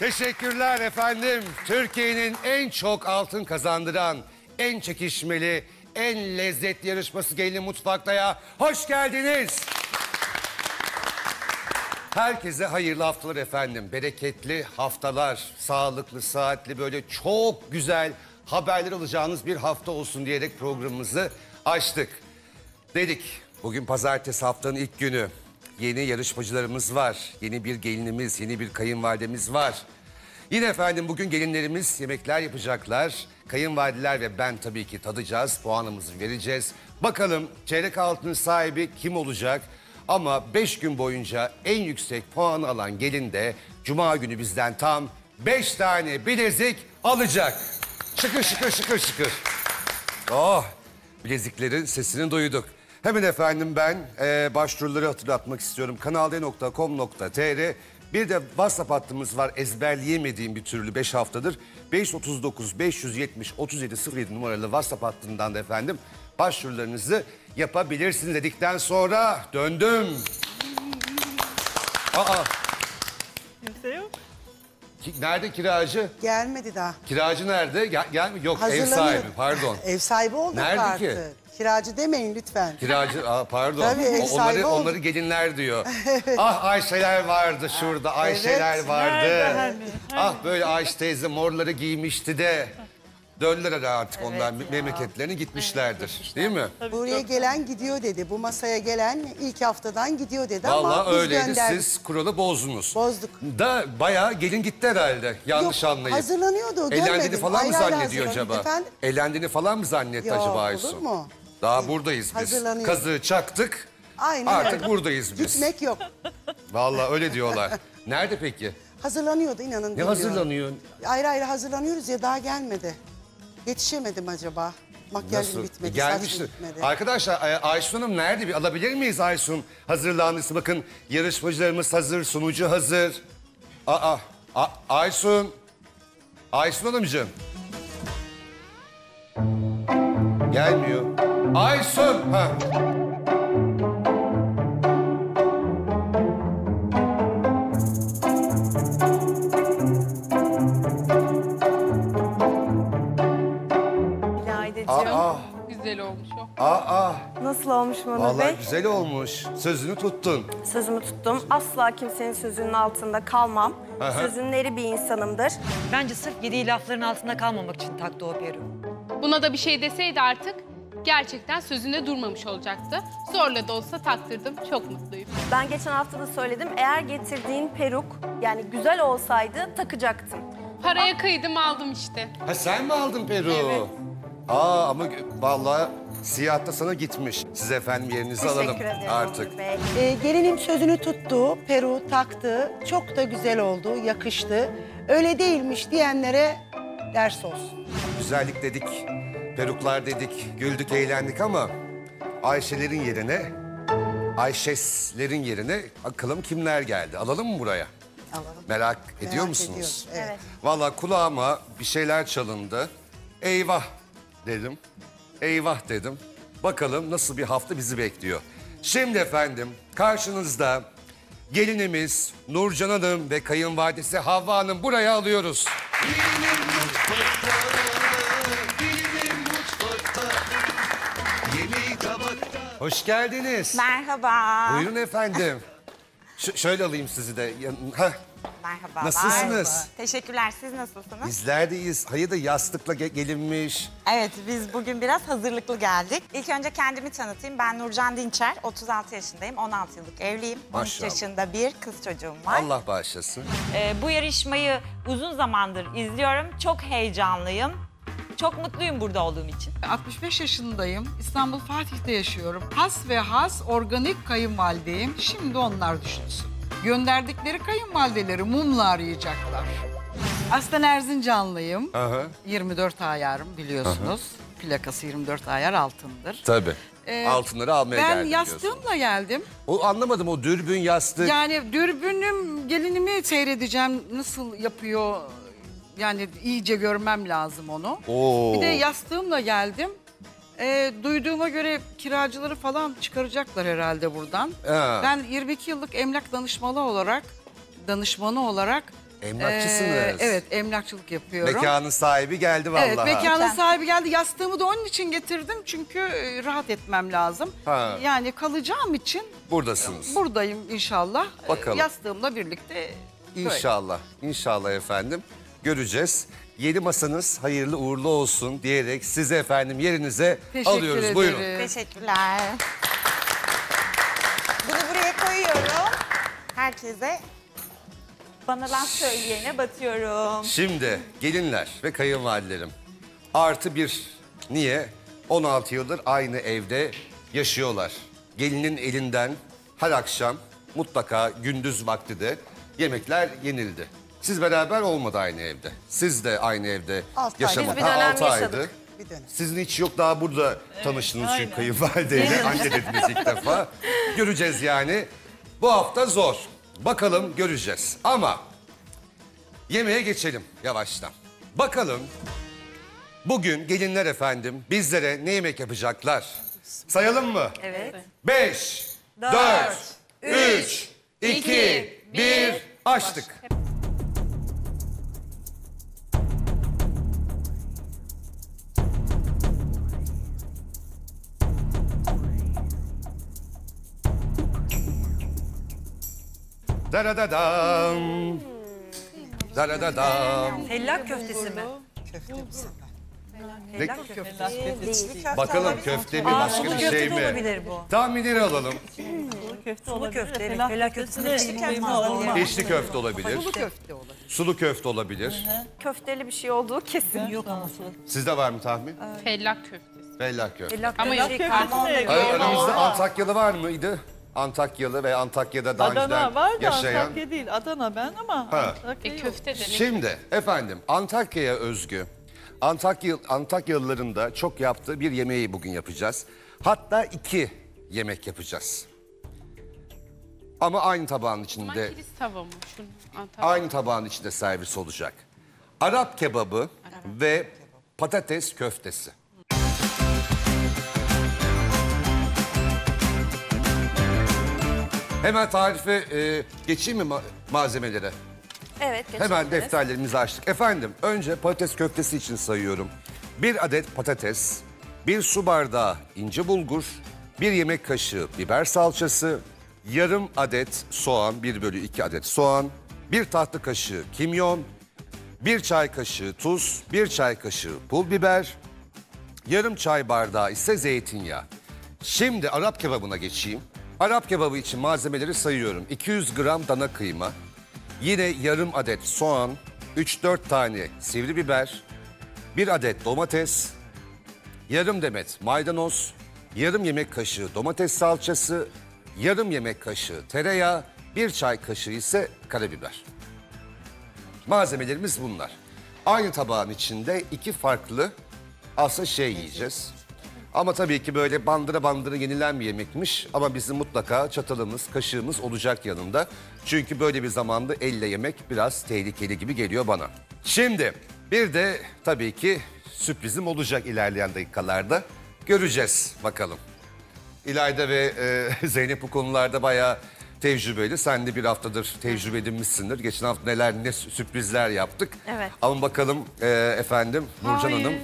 Teşekkürler efendim. Türkiye'nin en çok altın kazandıran, en çekişmeli, en lezzetli yarışması Gelinim Mutfakta'ya hoş geldiniz. Herkese hayırlı haftalar efendim. Bereketli haftalar, sağlıklı, saatli, böyle çok güzel haberler alacağınız bir hafta olsun diyerek programımızı açtık. Dedik, bugün pazartesi, haftanın ilk günü. Yeni yarışmacılarımız var. Yeni bir gelinimiz, yeni bir kayınvalidemiz var. Yine efendim bugün gelinlerimiz yemekler yapacaklar. Kayınvalideler ve ben tabii ki tadacağız, puanımızı vereceğiz. Bakalım çeyrek altının sahibi kim olacak? Ama 5 gün boyunca en yüksek puanı alan gelin de cuma günü bizden tam 5 tane bilezik alacak. Şıkır şıkır şıkır şıkır. Oh, bileziklerin sesini duyduk. Hemen efendim ben başvuruları hatırlatmak istiyorum. kanalde.com.tr. Bir de WhatsApp hattımız var, ezberleyemediğim bir türlü 5 haftadır. 539-570-3707 numaralı WhatsApp hattından da efendim başvurularınızı yapabilirsiniz dedikten sonra döndüm. Aa. Kimse yok. Nerede kiracı? Gelmedi daha. Kiracı nerede? Yok, ev sahibi, pardon. Ev sahibi olduk nerede artık. Nerede ki? Kiracı demeyin lütfen. Kiracı, pardon. Tabii, ev sahibi onları gelinler diyor. Ah Ayşeler vardı şurada, Ayşeler evet, vardı. Nerede? Ah böyle Ayşe teyze morları giymişti de. Döndüler artık evet, onlar memleketlerine gitmişlerdir, evet, değil mi? Tabii. Buraya gelen gidiyor dedi, bu masaya gelen ilk haftadan gidiyor dedi. Vallahi ama öyleydi, siz kuralı bozdunuz. Bozduk. Da bayağı gelin gitti herhalde, yanlış yok, anlayıp. Hazırlanıyordu, o görmedim. Eğlendiğini falan mı zannediyor acaba? Efendim? Eğlendiğini falan mı zannetti ya, acaba Aysu? Olur mu? Daha buradayız biz. Kazığı çaktık, aynen artık öyle. Buradayız biz. Gitmek yok. Vallahi öyle diyorlar. Nerede peki? Hazırlanıyordu, inanın. Ne hazırlanıyor? Ayrı ayrı hazırlanıyoruz ya, daha gelmedi. Yetişemedim acaba. Makyajım bitmedi, saçım bitmedi. Arkadaşlar Ayşe Hanım nerede? Bir alabilir miyiz Aysun? Hazırlandısı bakın. Yarışmacılarımız hazır, sunucu hazır. Aysun. Aysun Hanımcığım. Gelmiyor. Aysun. Ha. Olmuş o. Nasıl olmuş Manu Bey? Vallahi güzel olmuş. Sözünü tuttun. Sözümü tuttum. Asla kimsenin sözünün altında kalmam. Aha. Sözünün eri bir insanımdır. Bence sırf yediği lafların altında kalmamak için taktı o peru. Buna da bir şey deseydi artık gerçekten sözünde durmamış olacaktı. Zorla da olsa taktırdım. Çok mutluyum. Ben geçen hafta da söyledim. Eğer getirdiğin peruk yani güzel olsaydı takacaktım. Paraya kıydım aldım işte. Ha sen mi aldın peruğu? Evet. Ama vallahi siyahta sana gitmiş. Siz efendim yerinizi teşekkür alalım ederim, artık. Gelinim sözünü tuttu, peru taktı. Çok da güzel oldu, yakıştı. Öyle değilmiş diyenlere ders olsun. Güzellik dedik, peruklar dedik, güldük, eğlendik ama Ayşelerin yerine, Ayşeslerin yerine bakalım kimler geldi. Alalım mı buraya? Alalım. Merak ediyor musunuz? Evet. Vallahi kulağıma bir şeyler çalındı. Eyvah dedim. Eyvah dedim. Bakalım nasıl bir hafta bizi bekliyor. Şimdi efendim karşınızda gelinimiz Nurcan Hanım ve kayınvalidesi Havva Hanım, buraya alıyoruz. Gelinim mutfakta, gelinim mutfakta, yemeği tabakta. Hoş geldiniz. Merhaba. Buyurun efendim. Şöyle alayım sizi de. Heh. Merhaba. Nasılsınız? Merhaba. Teşekkürler. Siz nasılsınız? Bizler de iyiyiz. Hayır da yastıkla gelinmiş. Evet, biz bugün biraz hazırlıklı geldik. İlk önce kendimi tanıtayım. Ben Nurcan Dinçer. 36 yaşındayım. 16 yıllık evliyim. Maşallah. 13 yaşında bir kız çocuğum var. Allah bağışlasın. Bu yarışmayı uzun zamandır izliyorum. Çok heyecanlıyım. Çok mutluyum burada olduğum için. 65 yaşındayım. İstanbul Fatih'te yaşıyorum. Has ve has organik kayınvalideyim. Şimdi onlar düşünsün. Gönderdikleri kayınvalideleri mumla arayacaklar. Aslen Erzincanlıyım. Aha. 24 ayarım biliyorsunuz. Aha. Plakası 24 ayar altındır. Tabii. Altınları almaya geldim. Ben yastığımla geldim. O anlamadım, o dürbün yastık. Yani dürbünüm, gelinimi seyredeceğim nasıl yapıyor. Yani iyice görmem lazım onu. Oo. Bir de yastığımla geldim. Duyduğuma göre kiracıları falan çıkaracaklar herhalde buradan. Ben 22 yıllık emlak danışmanı olarak Emlakçısınız. Evet, emlakçılık yapıyorum. Mekanın sahibi geldi vallahi. Evet, mekanın sahibi geldi. Yastığımı da onun için getirdim. Çünkü rahat etmem lazım. Ha. Yani kalacağım için. Buradasınız. Buradayım inşallah. Bakalım. Yastığımla birlikte. İnşallah. Böyle. İnşallah efendim. Göreceğiz. Yeni masanız hayırlı uğurlu olsun diyerek sizi efendim yerinize alıyoruz. Teşekkür ederim. Buyurun. Teşekkürler. Bunu buraya koyuyorum. Herkese. Bana laf söyleyene batıyorum. Şimdi gelinler ve kayınvalidelerim. Artı bir. Niye? 16 yıldır aynı evde yaşıyorlar. Gelinin elinden her akşam mutlaka gündüz vakti de yemekler yenildi. Siz beraber olmadı aynı evde. Siz de aynı evde yaşamadı. 6 aydı. Sizin hiç yok daha burada tanıştınız çünkü kayınvalideyle. Anne dediniz ilk defa. Göreceğiz yani. Bu hafta zor. Bakalım göreceğiz ama yemeğe geçelim yavaştan. Bakalım bugün gelinler efendim bizlere ne yemek yapacaklar? Sayalım mı? Evet. 5, 4, 3, 2, 1 açtık. Daradadam. Daradadam. Fellak köftesi mi? Köftemiz. Fellak köftesi. Bakalım köfte mi başka bir şey mi? Tahminleri alalım. Sulu köfte, fellak köftesi. Eşli köfte olabilir. Sulu köfte olabilir. Köfteli bir şey olduğu kesin. Yok ama sulu. Sizde var mı tahmin? Fellak köftesi. Fellak köftesi. Ama yok. Aramızda Antakyalı var mıydı? Antakyalı ve Antakya'da daha önceden yaşayan... Antakya değil, Adana ben ama Antakya köfte demek. Şimdi efendim Antakya'ya özgü, Antakyalıların da çok yaptığı bir yemeği bugün yapacağız. Hatta 2 yemek yapacağız. Ama aynı tabağın içinde... Aynı tabağın içinde servis olacak. Arap kebabı ve patates köftesi. Hemen tarife geçeyim mi malzemelere? Evet, geçelim. Hemen defterlerimizi açtık. Efendim, önce patates köftesi için sayıyorum. 1 adet patates, 1 su bardağı ince bulgur, 1 yemek kaşığı biber salçası, yarım adet soğan, 1/2 adet soğan, 1 tatlı kaşığı kimyon, 1 çay kaşığı tuz, 1 çay kaşığı pul biber, yarım çay bardağı ise zeytinyağı. Şimdi Arap kebabına geçeyim. Arap kebabı için malzemeleri sayıyorum. 200 gram dana kıyma, yine yarım adet soğan, 3-4 tane sivri biber, 1 adet domates, yarım demet maydanoz, yarım yemek kaşığı domates salçası, yarım yemek kaşığı tereyağı, 1 çay kaşığı ise karabiber. Malzemelerimiz bunlar. Aynı tabağın içinde 2 farklı aslında şey yiyeceğiz. Ama tabii ki böyle bandıra bandıra yenilen bir yemekmiş. Ama bizim mutlaka çatalımız, kaşığımız olacak yanında. Çünkü böyle bir zamanda elle yemek biraz tehlikeli gibi geliyor bana. Şimdi bir de tabii ki sürprizim olacak ilerleyen dakikalarda. Göreceğiz bakalım. İlayda ve Zeynep bu konularda bayağı tecrübeli. Sen de bir haftadır tecrübe edinmişsindir. Geçen hafta ne sürprizler yaptık. Evet. Ama bakalım efendim Nurcan Hanım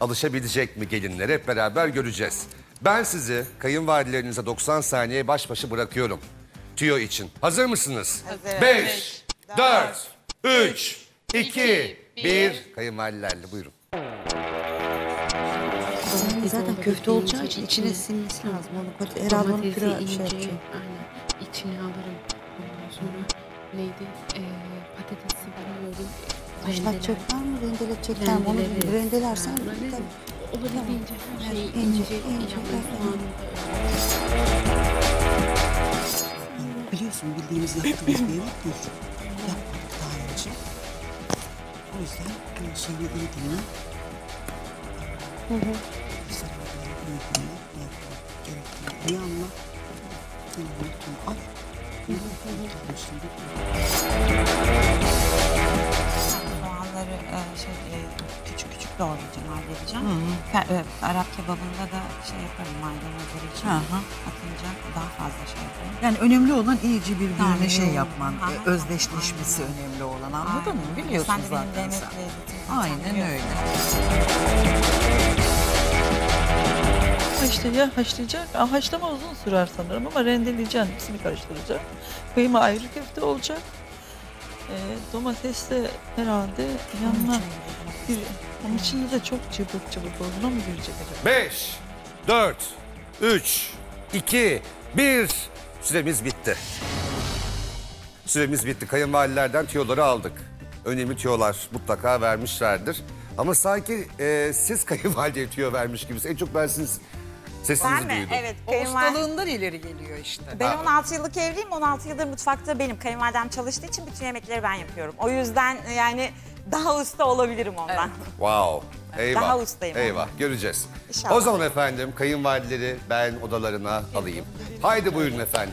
alışabilecek mi gelinlere? Hep beraber göreceğiz. Ben sizi kayınvalidelerinize 90 saniye baş başa bırakıyorum. Tüyo için. Hazır mısınız? Hazır. 5, 4, 3, 2, 1. Kayınvalidelerle buyurun. Zaten köfte olacağı için içine sinmesi lazım. Herhalde onu püre açacağım. İçine alırım. Ondan sonra neydi? Patatesi alıyorum. Haşlatacaklar mı? Rendeletecekler mi? Onu rendelersen olabildiğince her şeyi ince. Biliyorsun bildiğimiz yaptığımız bir yemek değil. Yapmadık daha önce. O yüzden bunu şeyini iyi dinle. Güzel olarak iyi dinle. Gerekli iyi anla. Soğanları küçük doğrayacağım, halledeceğim. Arap kebabında da şey yaparım, maydanozları için atınca daha fazla şey yaparım. Yani önemli olan iyice birbirine şey yapman, özdeşleşmesi önemli olan, anladın mı? Biliyorsun zaten sen. Aynen öyle. Haşlayacak. Haşlama uzun sürer sanırım ama rendeleyeceğim, hepsini karıştıracak. Kıyma ayrı köfte olacak. Domates de herhalde yanına bir... Onun içinde de çok cıbık olduğuna mı girecek acaba? 5, 4, 3, 2, 1. Süremiz bitti. Süremiz bitti. Kayınvalilerden tüyoları aldık. Önemli tüyolar mutlaka vermişlerdir. Ama sanki siz kayınvalideye tüyo vermiş gibisiniz. En çok ben sesinizi duydum. Evet, ustalığından ileri geliyor işte. Ben 16 yıllık evliyim, 16 yıldır mutfakta benim. Kayınvalidem çalıştığı için bütün yemekleri ben yapıyorum. O yüzden yani daha usta olabilirim ondan. Evet. Wow, eyvah. Daha ustayım. Eyvah, ondan göreceğiz. İnşallah. O zaman efendim kayınvalideleri ben odalarına alayım. Haydi buyurun efendim.